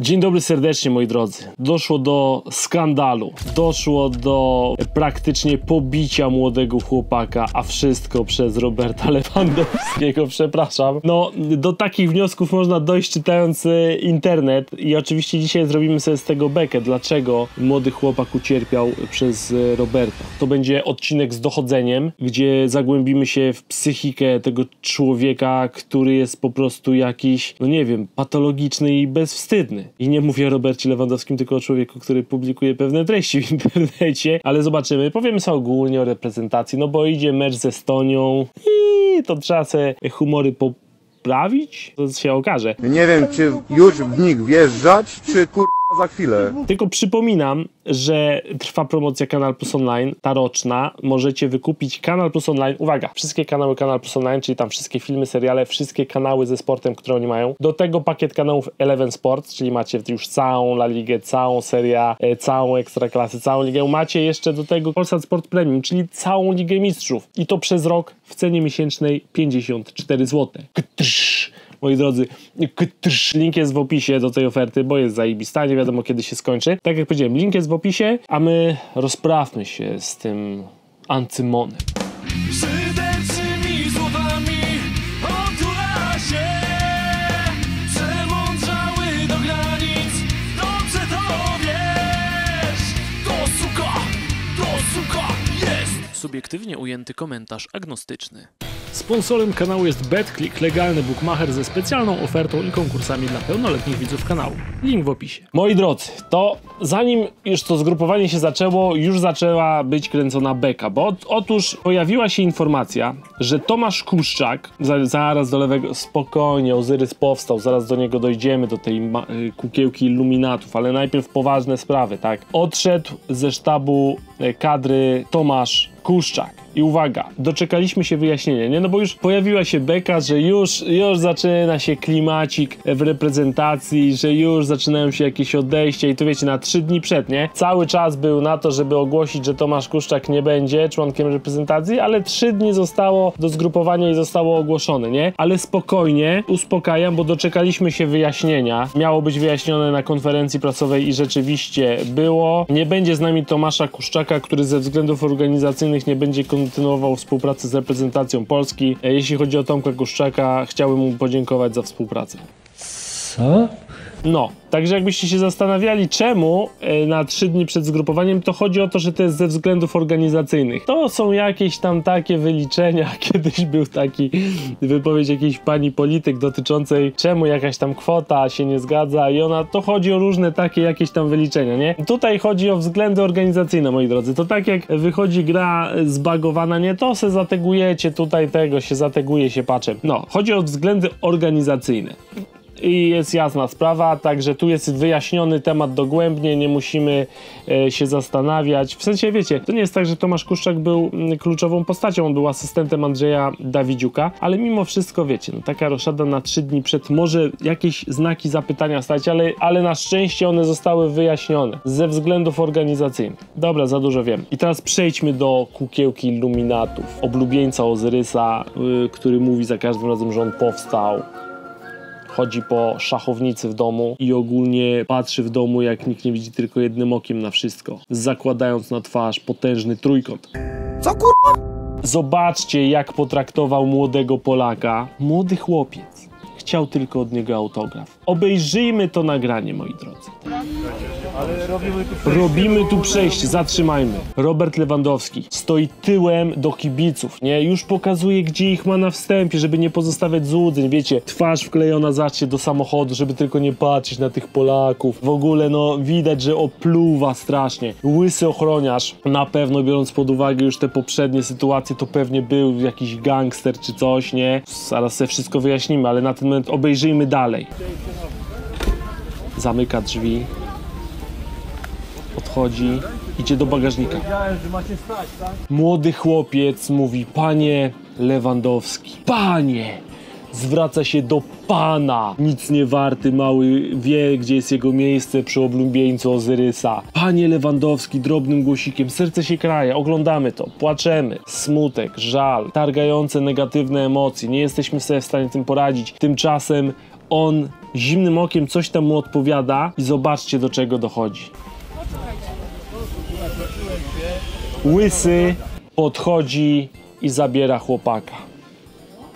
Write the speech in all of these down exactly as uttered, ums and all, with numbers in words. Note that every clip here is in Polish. Dzień dobry serdecznie, moi drodzy. Doszło do skandalu, doszło do praktycznie pobicia młodego chłopaka, a wszystko przez Roberta Lewandowskiego, przepraszam. No, do takich wniosków można dojść czytając internet i oczywiście dzisiaj zrobimy sobie z tego bekę, dlaczego młody chłopak ucierpiał przez Roberta. To będzie odcinek z dochodzeniem, gdzie zagłębimy się w psychikę tego człowieka, który jest po prostu jakiś, no nie wiem, patologiczny i bezwstydny. I nie mówię o Robercie Lewandowskim, tylko o człowieku, który publikuje pewne treści w internecie, ale zobaczymy, powiemy sobie ogólnie o reprezentacji, no bo idzie mecz z Estonią i to trzeba sobie humory poprawić, to się okaże. Nie wiem, czy już w nich wjeżdżać, czy kur... za chwilę. Tylko przypominam, że trwa promocja Canal Plus Online, ta roczna. Możecie wykupić Canal Plus Online, uwaga, wszystkie kanały Canal Plus Online, czyli tam wszystkie filmy, seriale, wszystkie kanały ze sportem, które oni mają. Do tego pakiet kanałów Eleven Sport, czyli macie już całą La Ligę, całą Serię, całą Ekstraklasę, całą Ligę. Macie jeszcze do tego Polsat Sport Premium, czyli całą Ligę Mistrzów. I to przez rok w cenie miesięcznej pięćdziesiąt cztery złote. Ktrz. Moi drodzy, link jest w opisie do tej oferty, bo jest zajebista, nie wiadomo kiedy się skończy. Tak jak powiedziałem, link jest w opisie, a my rozprawmy się z tym ancymonem. Subiektywnie ujęty komentarz agnostyczny. Sponsorem kanału jest BetClick, legalny bookmacher ze specjalną ofertą i konkursami dla pełnoletnich widzów kanału. Link w opisie. Moi drodzy, to zanim już to zgrupowanie się zaczęło, już zaczęła być kręcona beka, bo otóż pojawiła się informacja, że Tomasz Kuszczak, zaraz do lewego, spokojnie, Ozyrys powstał, zaraz do niego dojdziemy, do tej kukiełki iluminatów, ale najpierw poważne sprawy, tak? Odszedł ze sztabu kadry Tomasz Kuszczak. I uwaga, doczekaliśmy się wyjaśnienia, nie? No bo już pojawiła się beka, że już, już zaczyna się klimacik w reprezentacji, że już zaczynają się jakieś odejścia i to wiecie, na trzy dni przed, nie? Cały czas był na to, żeby ogłosić, że Tomasz Kuszczak nie będzie członkiem reprezentacji, ale trzy dni zostało do zgrupowania i zostało ogłoszone, nie? Ale spokojnie, uspokajam, bo doczekaliśmy się wyjaśnienia. Miało być wyjaśnione na konferencji prasowej i rzeczywiście było. Nie będzie z nami Tomasza Kuszczaka, który ze względów organizacyjnych nie będzie kontynuował współpracę z reprezentacją Polski. Jeśli chodzi o Tomka Kuszczaka, chciałbym mu podziękować za współpracę. Co? No, także jakbyście się zastanawiali, czemu na trzy dni przed zgrupowaniem, to chodzi o to, że to jest ze względów organizacyjnych. To są jakieś tam takie wyliczenia. Kiedyś był taki wypowiedź jakiejś pani polityk dotyczącej czemu jakaś tam kwota się nie zgadza i ona, to chodzi o różne takie jakieś tam wyliczenia, nie? Tutaj chodzi o względy organizacyjne, moi drodzy. To tak jak wychodzi gra zbagowana, nie? To se zategujecie tutaj tego, się zateguje się patchem. No, chodzi o względy organizacyjne. I jest jasna sprawa, także tu jest wyjaśniony temat dogłębnie, nie musimy e, się zastanawiać. W sensie, wiecie, to nie jest tak, że Tomasz Kuszczak był kluczową postacią, on był asystentem Andrzeja Dawidziuka, ale mimo wszystko, wiecie, no, taka roszada na trzy dni przed, może jakieś znaki zapytania stać, ale, ale na szczęście one zostały wyjaśnione ze względów organizacyjnych. Dobra, za dużo wiem. I teraz przejdźmy do kukiełki iluminatów, oblubieńca Ozyrysa, yy, który mówi za każdym razem, że on powstał. Chodzi po szachownicy w domu i ogólnie patrzy w domu, jak nikt nie widzi, tylko jednym okiem na wszystko, zakładając na twarz potężny trójkąt. Co kurwa? Zobaczcie, jak potraktował młodego Polaka. Młody chłopiec chciał tylko od niego autograf. Obejrzyjmy to nagranie, moi drodzy. Ale robimy, tu robimy tu przejście, zatrzymajmy. Robert Lewandowski stoi tyłem do kibiców, nie? Już pokazuje, gdzie ich ma na wstępie, żeby nie pozostawiać złudzeń, wiecie, twarz wklejona zacznie do samochodu, żeby tylko nie patrzeć na tych Polaków. W ogóle, no, widać, że opluwa strasznie. Łysy ochroniarz, na pewno biorąc pod uwagę już te poprzednie sytuacje, to pewnie był jakiś gangster czy coś, nie? Zaraz sobie wszystko wyjaśnimy, ale na ten moment obejrzyjmy dalej. Zamyka drzwi, odchodzi, idzie do bagażnika. Młody chłopiec mówi: panie Lewandowski, panie! Zwraca się do pana. Nic nie warty, mały wie, gdzie jest jego miejsce przy oblubieńcu Ozyrysa. Panie Lewandowski, drobnym głosikiem, serce się kraje, oglądamy to, płaczemy. Smutek, żal, targające negatywne emocje, nie jesteśmy sobie w stanie tym poradzić. Tymczasem on zimnym okiem coś tam mu odpowiada i zobaczcie, do czego dochodzi. Łysy podchodzi i zabiera chłopaka.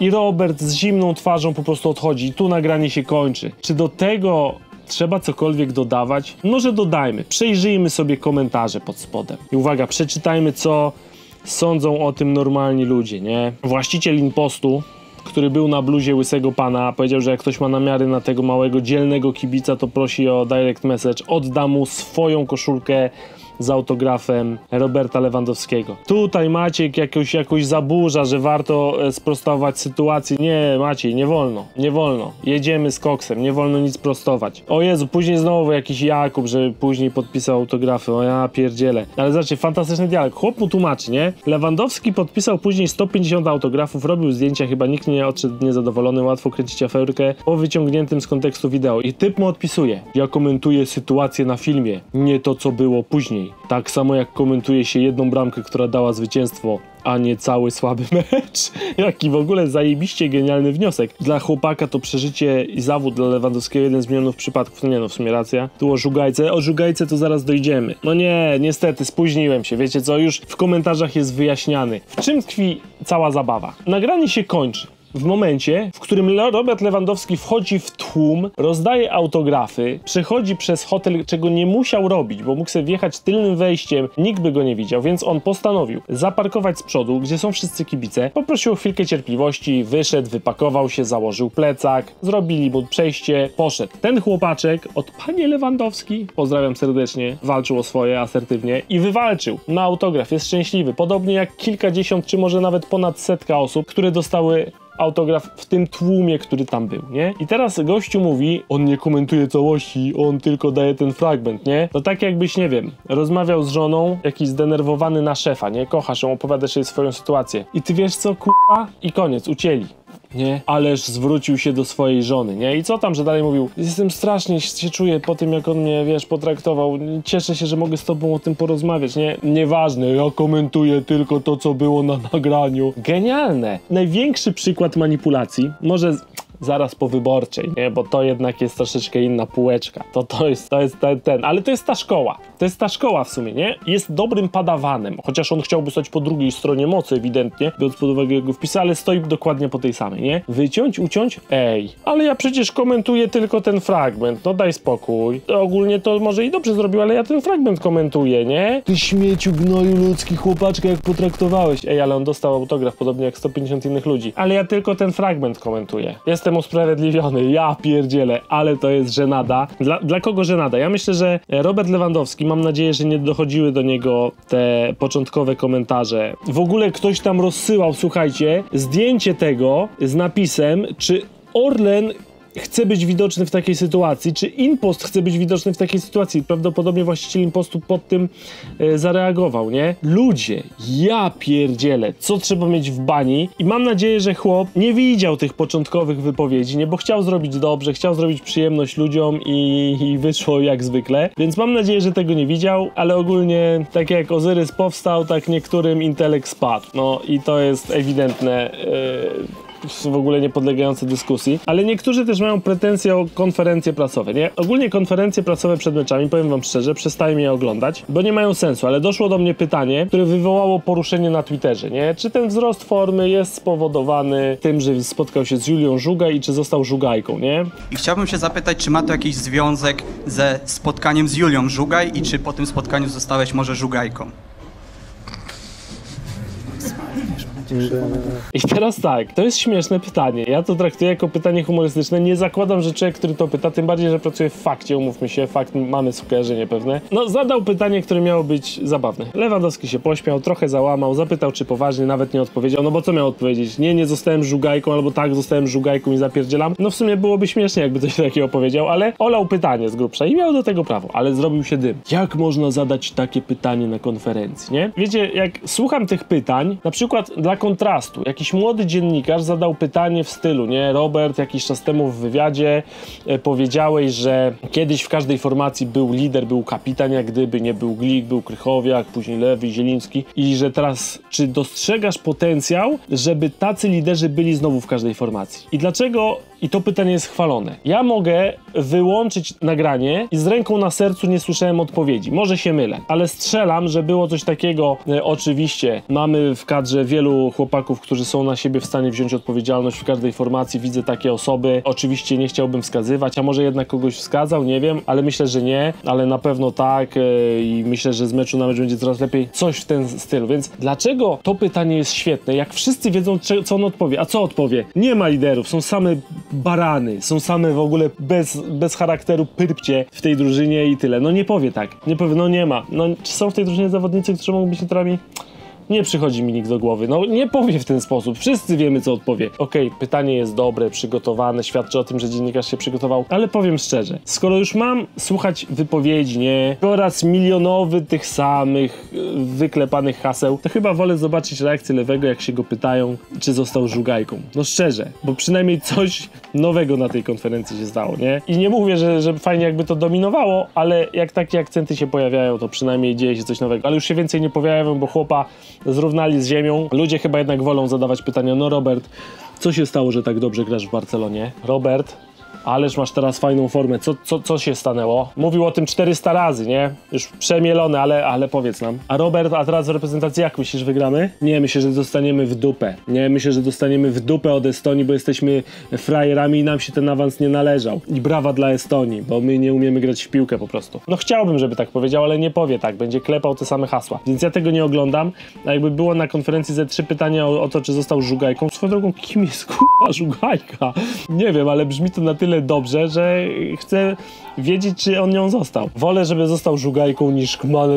I Robert z zimną twarzą po prostu odchodzi i tu nagranie się kończy. Czy do tego trzeba cokolwiek dodawać? Może dodajmy. Przejrzyjmy sobie komentarze pod spodem. I uwaga, przeczytajmy, co sądzą o tym normalni ludzie, nie? Właściciel Inpostu, który był na bluzie łysego pana, powiedział, że jak ktoś ma namiary na tego małego, dzielnego kibica, to prosi o direct message, odda mu swoją koszulkę z autografem Roberta Lewandowskiego. Tutaj Maciek jakoś, jakoś zaburza, że warto sprostować sytuację. Nie, Maciej, nie wolno, nie wolno. Jedziemy z koksem, nie wolno nic prostować. O Jezu, później znowu jakiś Jakub, że później podpisał autografy. O ja pierdzielę. Ale znaczy, fantastyczny dialog. Chłop mu tłumaczy, nie? Lewandowski podpisał później sto pięćdziesiąt autografów, robił zdjęcia, chyba nikt nie odszedł niezadowolony, łatwo kręcić aferkę po wyciągniętym z kontekstu wideo. I typ mu odpisuje. Ja komentuję sytuację na filmie, nie to, co było później. Tak samo jak komentuje się jedną bramkę, która dała zwycięstwo, a nie cały słaby mecz. Jaki w ogóle zajebiście genialny wniosek. Dla chłopaka to przeżycie i zawód, dla Lewandowskiego jeden z milionów przypadków. No nie, no w sumie racja. Tu o Żugajce. O Żugajce to zaraz dojdziemy. No nie, niestety spóźniłem się. Wiecie co? Już w komentarzach jest wyjaśniany, w czym tkwi cała zabawa. Nagranie się kończy w momencie, w którym Robert Lewandowski wchodzi w tłum, rozdaje autografy, przechodzi przez hotel, czego nie musiał robić, bo mógł sobie wjechać tylnym wejściem, nikt by go nie widział, więc on postanowił zaparkować z przodu, gdzie są wszyscy kibice, poprosił o chwilkę cierpliwości, wyszedł, wypakował się, założył plecak, zrobili mu przejście, poszedł. Ten chłopaczek od panie Lewandowski, pozdrawiam serdecznie, walczył o swoje asertywnie i wywalczył. Ma autograf, jest szczęśliwy, podobnie jak kilkadziesiąt, czy może nawet ponad setka osób, które dostały autograf w tym tłumie, który tam był, nie? I teraz gościu mówi, on nie komentuje całości, on tylko daje ten fragment, nie? No tak jakbyś, nie wiem, rozmawiał z żoną, jakiś zdenerwowany na szefa, nie? Kochasz ją, opowiadasz jej swoją sytuację. I ty wiesz co, k***a? I koniec, ucięli. Nie? Ależ zwrócił się do swojej żony, nie? I co tam, że dalej mówił? Jestem strasznie, się czuję po tym, jak on mnie, wiesz, potraktował. Cieszę się, że mogę z tobą o tym porozmawiać, nie? Nieważne, ja komentuję tylko to, co było na nagraniu. Genialne! Największy przykład manipulacji, może zaraz po wyborczej, nie? Bo to jednak jest troszeczkę inna półeczka. To, to jest, to jest ten, ten, ale to jest ta szkoła. To jest ta szkoła w sumie, nie? Jest dobrym padawanem, chociaż on chciałby stać po drugiej stronie mocy ewidentnie, biorąc pod uwagę jego wpisy, ale stoi dokładnie po tej samej, nie? Wyciąć, uciąć? Ej, ale ja przecież komentuję tylko ten fragment, no daj spokój. Ogólnie to może i dobrze zrobił, ale ja ten fragment komentuję, nie? Ty śmieciu, gnoju ludzki, chłopaczka, jak potraktowałeś. Ej, ale on dostał autograf, podobnie jak sto pięćdziesiąt innych ludzi. Ale ja tylko ten fragment komentuję. Jestem usprawiedliwiony, ja pierdzielę, ale to jest żenada. Dla, dla kogo żenada? Ja myślę, że Robert Lewandowski, mam nadzieję, że nie dochodziły do niego te początkowe komentarze. W ogóle ktoś tam rozsyłał, słuchajcie, zdjęcie tego z napisem, czy Orlen chce być widoczny w takiej sytuacji, czy Inpost chce być widoczny w takiej sytuacji. Prawdopodobnie właściciel Inpostu pod tym e, zareagował, nie? Ludzie, ja pierdzielę, co trzeba mieć w bani. I mam nadzieję, że chłop nie widział tych początkowych wypowiedzi, nie? Bo chciał zrobić dobrze, chciał zrobić przyjemność ludziom i, i wyszło jak zwykle. Więc mam nadzieję, że tego nie widział, ale ogólnie tak jak Ozyrys powstał, tak niektórym intelekt spadł. No i to jest ewidentne. E, w ogóle nie podlegające dyskusji, ale niektórzy też mają pretensje o konferencje prasowe, nie? Ogólnie konferencje prasowe przed meczami, powiem wam szczerze, przestaję je oglądać, bo nie mają sensu, ale doszło do mnie pytanie, które wywołało poruszenie na Twitterze, nie? Czy ten wzrost formy jest spowodowany tym, że spotkał się z Julią Żugaj i czy został Żugajką, nie? I chciałbym się zapytać, czy ma to jakiś związek ze spotkaniem z Julią Żugaj i czy po tym spotkaniu zostałeś może Żugajką? I teraz tak, to jest śmieszne pytanie. Ja to traktuję jako pytanie humorystyczne. Nie zakładam, że człowiek, który to pyta, tym bardziej, że pracuje w fakcie, umówmy się, fakt, mamy skojarzenie pewne. No, zadał pytanie, które miało być zabawne. Lewandowski się pośmiał, trochę załamał, zapytał, czy poważnie, nawet nie odpowiedział. No bo co miał odpowiedzieć? Nie, nie zostałem Żugajką, albo tak, zostałem Żugajką i zapierdzielam. No w sumie byłoby śmiesznie, jakby coś takiego powiedział, ale olał pytanie z grubsza i miał do tego prawo, ale zrobił się dym. Jak można zadać takie pytanie na konferencji, nie? Wiecie, jak słucham tych pytań, na przykład dla kontrastu. Jakiś młody dziennikarz zadał pytanie w stylu, nie? Robert, jakiś czas temu w wywiadzie e, powiedziałeś, że kiedyś w każdej formacji był lider, był kapitan, jak gdyby, nie? Był Glik, był Krychowiak, później Lewy, Zieliński i że teraz, czy dostrzegasz potencjał, żeby tacy liderzy byli znowu w każdej formacji? I dlaczego i to pytanie jest chwalone. Ja mogę wyłączyć nagranie i z ręką na sercu nie słyszałem odpowiedzi. Może się mylę, ale strzelam, że było coś takiego. E, oczywiście mamy w kadrze wielu chłopaków, którzy są na siebie w stanie wziąć odpowiedzialność w każdej formacji. Widzę takie osoby. Oczywiście nie chciałbym wskazywać, a może jednak kogoś wskazał, nie wiem, ale myślę, że nie, ale na pewno tak e, i myślę, że z meczu na mecz będzie coraz lepiej. Coś w ten styl, więc dlaczego to pytanie jest świetne, jak wszyscy wiedzą, co on odpowie. A co odpowie? Nie ma liderów, są same barany, są same w ogóle bez, bez charakteru pyrpcie w tej drużynie i tyle. No nie powie tak, nie powie, no nie ma. No, czy są w tej drużynie zawodnicy, którzy mogą być liderami? Nie przychodzi mi nikt do głowy. No nie powie w ten sposób. Wszyscy wiemy, co odpowie. Okej, okay, pytanie jest dobre, przygotowane, świadczy o tym, że dziennikarz się przygotował, ale powiem szczerze, skoro już mam słuchać wypowiedzi, nie, oraz milionowy tych samych wyklepanych haseł, to chyba wolę zobaczyć reakcję Lewego, jak się go pytają, czy został Żugajką. No szczerze, bo przynajmniej coś nowego na tej konferencji się stało, nie? I nie mówię, że, że fajnie jakby to dominowało, ale jak takie akcenty się pojawiają, to przynajmniej dzieje się coś nowego. Ale już się więcej nie pojawiają, bo chłopa zrównali z ziemią. Ludzie chyba jednak wolą zadawać pytania. No Robert, co się stało, że tak dobrze grasz w Barcelonie? Robert, ależ masz teraz fajną formę. Co, co, co się stanęło? Mówił o tym czterysta razy, nie? Już przemielone, ale, ale powiedz nam. A Robert, a teraz w reprezentacji jak myślisz, wygramy? Nie, myślę, że dostaniemy w dupę. Nie, myślę, że dostaniemy w dupę od Estonii, bo jesteśmy frajerami i nam się ten awans nie należał. I brawa dla Estonii, bo my nie umiemy grać w piłkę po prostu. No chciałbym, żeby tak powiedział, ale nie powie tak. Będzie klepał te same hasła. Więc ja tego nie oglądam. A jakby było na konferencji ze trzy pytania o, o to, czy został Żugajką. Swoją drogą, kim jest k***a Żugajka? Nie wiem, ale brzmi to na tyle dobrze, że chcę wiedzieć, czy on nią został. Wolę, żeby został Żugajką niż man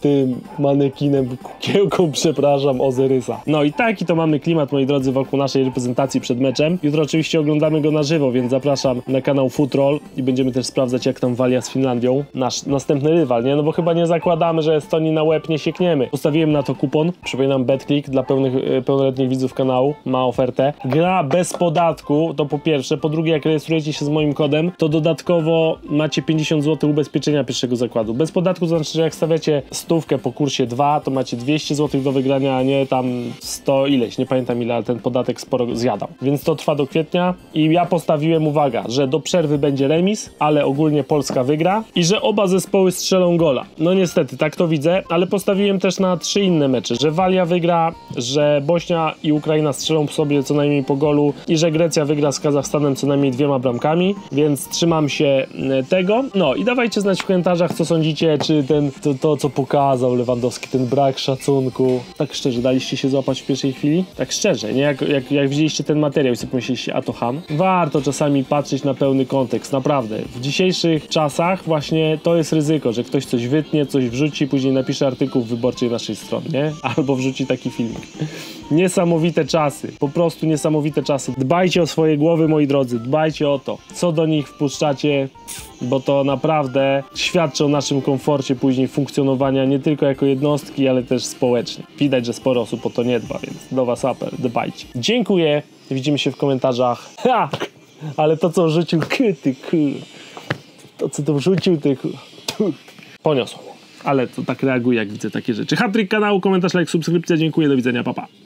tym manekinem, kiełką, przepraszam, Ozyrysa. No i taki to mamy klimat, moi drodzy, wokół naszej reprezentacji przed meczem. Jutro oczywiście oglądamy go na żywo, więc zapraszam na kanał Footroll i będziemy też sprawdzać, jak tam Walia z Finlandią. Nasz następny rywal, nie? No bo chyba nie zakładamy, że Estonii na łeb nie siekniemy. Ustawiłem na to kupon. Przypominam, BetClick dla pełnych, pełnoletnich widzów kanału ma ofertę. Gra bez podatku, to po pierwsze. Po drugie, jak rejestrujecie się z moim kodem, to dodatkowo macie pięćdziesiąt złotych ubezpieczenia pierwszego zakładu. Bez podatku, to znaczy, że jak stawiacie stówkę po kursie dwa, to macie dwieście złotych do wygrania, a nie tam sto ileś, nie pamiętam ile, ale ten podatek sporo zjadał. Więc to trwa do kwietnia i ja postawiłem, uwaga, że do przerwy będzie remis, ale ogólnie Polska wygra i że oba zespoły strzelą gola. No niestety, tak to widzę, ale postawiłem też na trzy inne mecze, że Walia wygra, że Bośnia i Ukraina strzelą sobie co najmniej po golu i że Grecja wygra z Kazachstanem co najmniej dwiema bramkami, więc trzymam się tego. No i dawajcie znać w komentarzach, co sądzicie, czy ten, to, to co pokazał Lewandowski, ten brak szacunku. Tak szczerze, daliście się złapać w pierwszej chwili? Tak szczerze, nie? Jak, jak, jak widzieliście ten materiał i sobie pomyśleliście, a to ham? Warto czasami patrzeć na pełny kontekst, naprawdę. W dzisiejszych czasach właśnie to jest ryzyko, że ktoś coś wytnie, coś wrzuci, później napisze artykuł w wyborczej naszej stronie, albo wrzuci taki filmik. Niesamowite czasy, po prostu niesamowite czasy. Dbajcie o swoje głowy, moi drodzy, dbajcie o to, co do nich wpuszczacie, bo to naprawdę świadczy o naszym komforcie później funkcjonowania nie tylko jako jednostki, ale też społecznie. Widać, że sporo osób o to nie dba, więc do was apel, dbajcie. Dziękuję, widzimy się w komentarzach. Ha! Ale to, co wrzucił, ty, to, co to wrzucił, ty, poniosło. Ale to tak reaguje, jak widzę takie rzeczy. Hat-trick kanału, komentarz, like, subskrypcja, dziękuję, do widzenia, pa, pa.